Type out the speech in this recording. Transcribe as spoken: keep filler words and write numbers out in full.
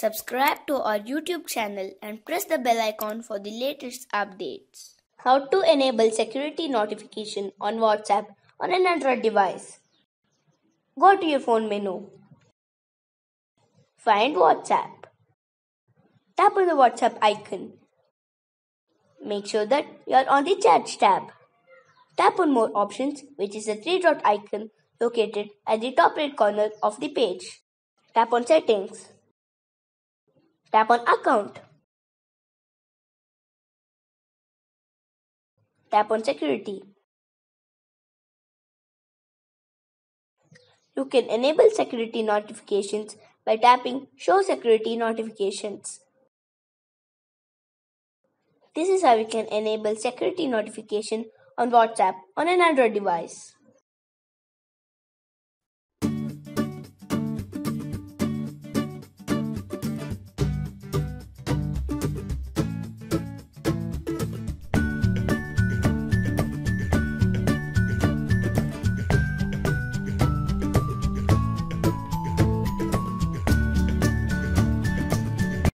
Subscribe to our YouTube channel and press the bell icon for the latest updates. How to enable security notification on WhatsApp on an Android device. Go to your phone menu. Find WhatsApp. Tap on the WhatsApp icon. Make sure that you are on the Chats tab. Tap on More Options, which is a three-dot icon located at the top right corner of the page. Tap on Settings. Tap on Account. Tap on Security. You can enable security notifications by tapping Show Security Notifications. This is how you can enable security notification on WhatsApp on an Android device.